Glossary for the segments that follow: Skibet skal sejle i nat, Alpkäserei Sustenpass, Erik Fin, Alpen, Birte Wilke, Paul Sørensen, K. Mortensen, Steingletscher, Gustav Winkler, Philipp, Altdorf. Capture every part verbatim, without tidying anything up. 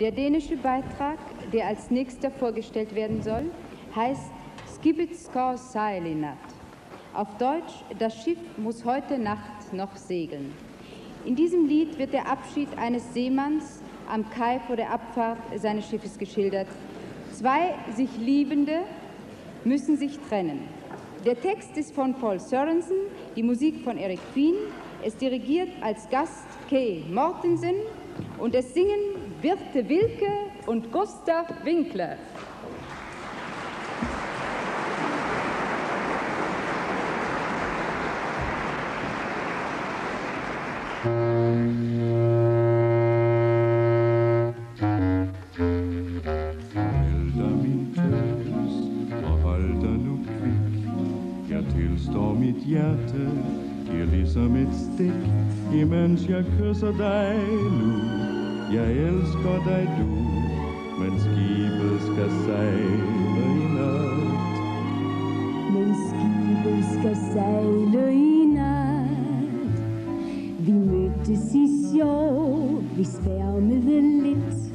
Der dänische Beitrag, der als nächster vorgestellt werden soll, heißt Skibet skal sejle i nat. Auf Deutsch, das Schiff muss heute Nacht noch segeln. In diesem Lied wird der Abschied eines Seemanns am Kai vor der Abfahrt seines Schiffes geschildert. Zwei sich Liebende müssen sich trennen. Der Text ist von Paul Sørensen, die Musik von Erik Fin. Es dirigiert als Gast K. Mortensen und es singen Birte Wilke und Gustav Winkler. Imens jeg kysser dig nu, jeg elsker dig du, men skibet skal sejle i nat. Men skibet skal sejle i nat. Vi mødtes i sjov, vi sværmede lidt,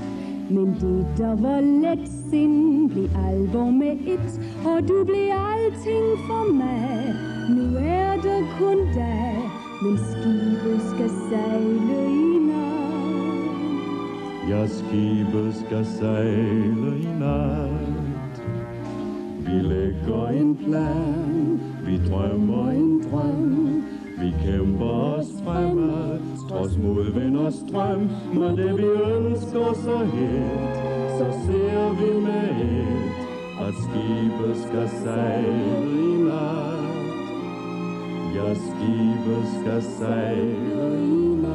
men det der var let sind blev alvor med et, og du blev alting for mig, nu er det kun dig. Men skibet skal sejle i nat. Ja, skibet skal sejle i nat. Vi lægger en plan, vi drømmer en drøm, vi kæmper os fremad, trods modvind og strøm. Men det vi ønsker så helt, så ser vi med et, at skibet skal sejle i nat. Ja, skibet skal sejle i nat.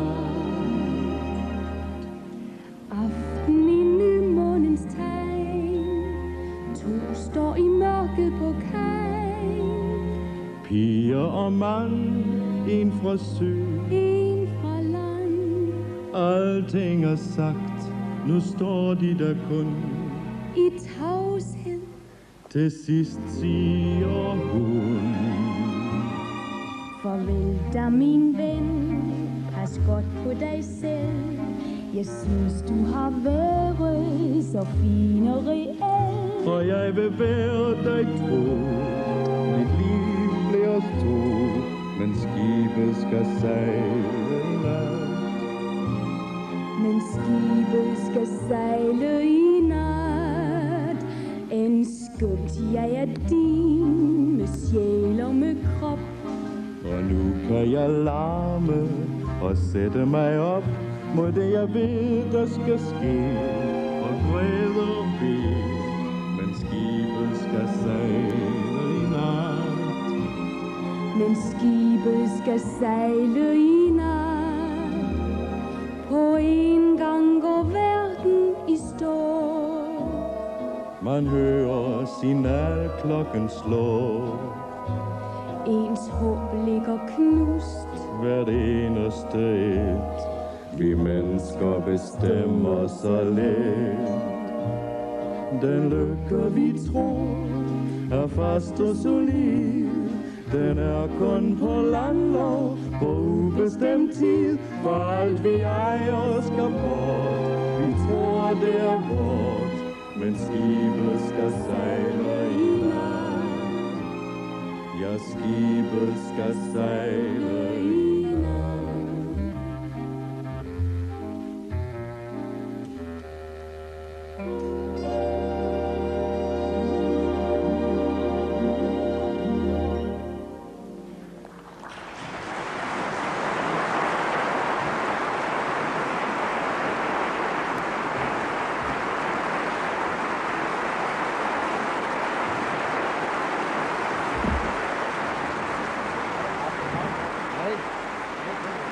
Aften i nymånens tegn, to står i mørket på kaj. Piger og mand, en fra sø, en fra land. Alting er sagt, nu står de der kun i tavshed. Til sidst siger hun: farvel da min ven, pas godt på dig selv. Jeg synes du har været så fin og reelt, for jeg vil være dig tro. Mit liv bliver os to, men skibet skal sejle i nat. Men skibet skal sejle i nat. En skubt jeg er din, med sjæl og med krop. Og nu kan jeg larme og sætte mig op mod det jeg ved der skal ske, og græde og bede. Men skibet skal sejle i nat. Men skibet skal sejle i nat. På en gang går verden i stå. Man hører signalklokken slå. Ens håb ligger knust, hvert eneste et. Vi mennesker bestemmer så let. Den lykke vi tror er fast og solid. Den er kun på landlov, på ubestemt tid. For alt vi ejer skal bort, vi tror det er vort. Men skibet skal sejle i nat. Ja, skibet skal sejle i nat. Thank you.